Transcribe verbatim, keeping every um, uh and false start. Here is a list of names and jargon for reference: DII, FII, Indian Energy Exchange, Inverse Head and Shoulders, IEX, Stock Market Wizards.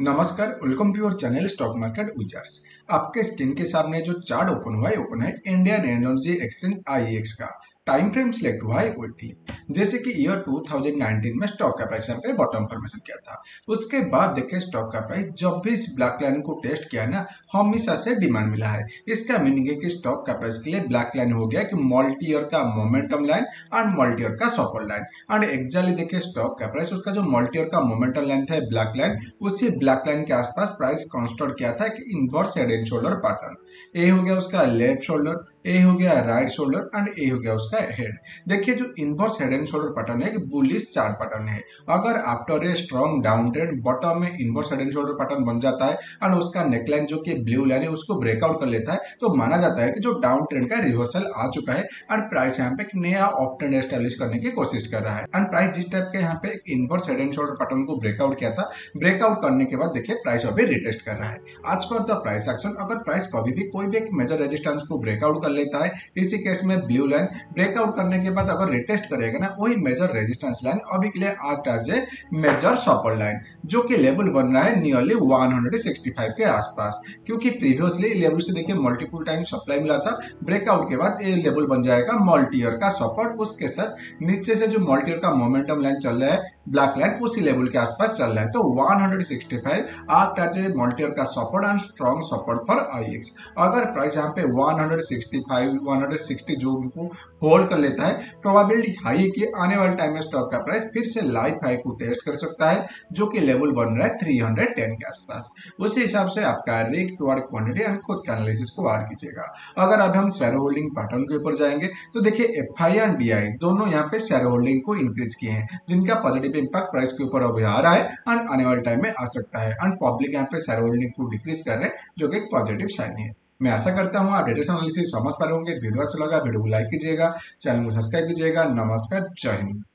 नमस्कार, welcome to your channel stock market wizards. आपके screen के सामने जो चार्ट ओपन हुआ है ओपन है Indian energy exchange I E X का। टाइम फ्रेम सिलेक्ट हुआ है वीकली। जैसे कि ईयर दो हज़ार उन्नीस में स्टॉक का प्राइस यहाँ पे बॉटम फॉर्मेशन किया था, उसके बाद देखें स्टॉक का प्राइस जब भी इस ब्लैक लाइन को टेस्ट किया ना हमेशा से डिमांड मिला है। इसका मीनिंग है कि स्टॉक का प्राइस के लिए ब्लैक लाइन हो गया कि मल्टी ईयर का momentum line and multi year का सपोर्ट लाइन। एंड एक्जैक्टली देखें स्टॉक का प्राइस उसका जो मल्टी ईयर का मोमेंटम लाइन था ब्लैक लाइन, उसी ब्लैक लाइन के आसपास प्राइस कंस्ट्रक्ट किया था कि inverse head and shoulder pattern. ए हो गया उसका लेफ्ट शोल्डर, ए हो गया राइट शोल्डर एंड ए हो गया उसका हेड। देखिए जो inverse head and shoulder pattern है कि बुलिश चार्ट पैटर्न है। अगर after a strong down trend bottom में inverse head and shoulder pattern बन जाता है एंड उसका नेकलाइन जो कि ब्लू लाइन है उसको ब्रेकआउट कर लेता है तो माना जाता है कि जो डाउन ट्रेंड का रिवर्सल आ चुका है एंड प्राइस यहाँ पे एक नया अप ट्रेंड एस्टेब्लिश करने की कोशिश कर रहा है। एंड प्राइस जिस टाइप के यहाँ पे inverse head and shoulder pattern को ब्रेकआउट किया था, ब्रेकआउट करने के बाद देखिए प्राइस अभी रिटेस्ट कर रहा है। आज पर द प्राइस एक्शन, अगर प्राइस कभी भी कोई भी एक मेजर रेजिस्टेंस को ब्रेकआउट कर लेता है, इसी केस में ब्लू लाइन ब्रेकआउट करने के बाद अगर रिटेस्ट करेगा ना वही मेजर रेजिस्टेंस लाइन अभी के लिए आठ आजे मेजर सपोर्ट लाइन जो कि लेवल बन रहा है नियरली एक सौ पैंसठ के आसपास, क्योंकि प्रीवियसली लेवल से देखिए मल्टीपल टाइम सप्लाई मिला था। ब्रेकआउट के बाद ये लेवल बन जाएगा मल्टी ईयर का सपोर्ट, उसके साथ नीचे से जो मल्टी ईयर का मोमेंटम लाइन चल रहा है ब्लैक लाइन उसी लेवल के आसपास चल रहा है। तो एक सौ पैंसठ आठ आजे मल्टी ईयर का support and strong support for I E X. अगर प्राइस यहाँ पे एक सौ पैंसठ एक सौ साठ जो उनको होल्ड कर लेता है, प्रोबेबिलिटी हाई है कि आने वाले टाइम में स्टॉक का प्राइस फिर से लाइफ हाई को टेस्ट कर सकता है जो कि लेवल बन रहा है तीन सौ दस के आसपास। उसी हिसाब से आपका रिस्क रिवार्ड क्वांटिटी एंड खुद का एनालिसिस को ऐड कीजिएगा। अगर अब हम शेयर होल्डिंग पैटर्न के ऊपर जाएंगे तो देखिए F I and D I दोनों यहाँ पे शेयर होल्डिंग को इंक्रीज किए हैं, जिनका पॉजिटिव इम्पैक्ट प्राइस के ऊपर अभी आ रहा है एंड आने वाले टाइम में आ सकता है। एंड पब्लिक यहाँ पे शेयर होल्डिंग को डिक्रीज कर रहे हैं जो कि एक पॉजिटिव साइन है। मैं आशा करता हूँ आप डेटा एनालिसिस समझ पा रहे होंगे। वीडियो अच्छा लगा वीडियो को लाइक कीजिएगा, चैनल को सब्सक्राइब कीजिएगा। नमस्कार, जय हिंद।